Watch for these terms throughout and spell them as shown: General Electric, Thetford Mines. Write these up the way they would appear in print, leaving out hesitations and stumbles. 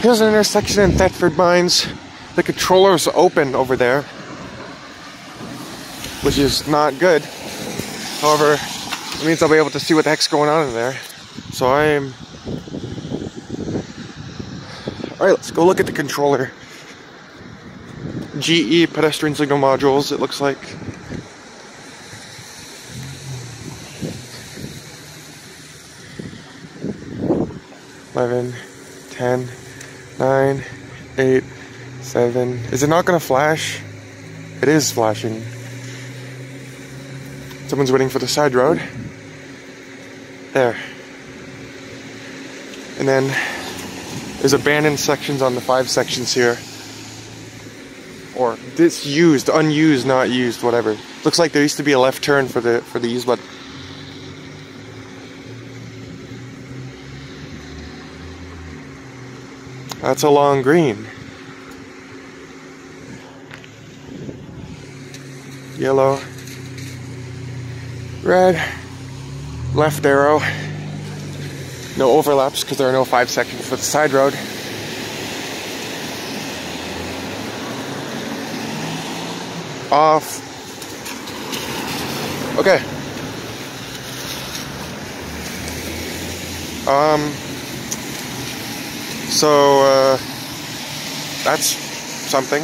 Here's an intersection in Thetford Mines. The controller's open over there, which is not good. However, it means I'll be able to see what the heck's going on in there. So I am... Alright, let's go look at the controller. GE pedestrian signal modules, it looks like. (11, 10, 9, 8, 7). Is it not gonna flash? It is flashing. Someone's waiting for the side road. There. And then there's abandoned sections on the 5 sections here. Or disused, unused, not used, whatever. Looks like there used to be a left turn for the used button. That's a long green. Yellow. Red. Left arrow. No overlaps because there are no 5 seconds for the side road. Off. Okay. So that's something.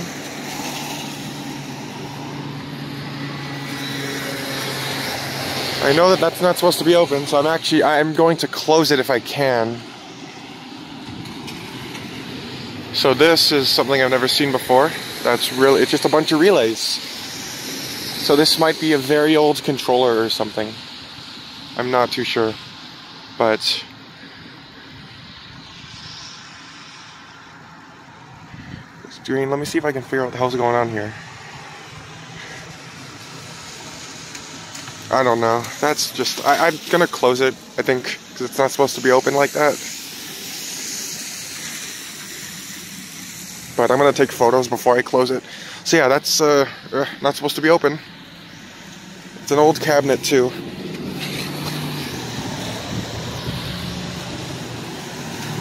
I know that that's not supposed to be open, so I'm going to close it if I can. So this is something I've never seen before. That's really, it's just a bunch of relays. So this might be a very old controller or something. I'm not too sure, but it's green. Let me see if I can figure out what the hell's going on here. I don't know. That's just... I'm gonna close it, I think, because it's not supposed to be open like that. But I'm gonna take photos before I close it. So yeah, that's not supposed to be open. It's an old cabinet too.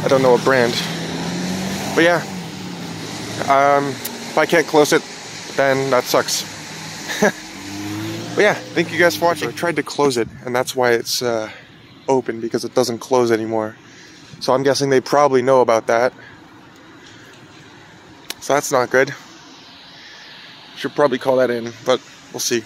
I don't know what brand. But yeah. If I can't close it, then that sucks. But yeah, thank you guys for watching. I tried to close it, and that's why it's open, because it doesn't close anymore. So I'm guessing they probably know about that. So that's not good. Should probably call that in, but we'll see.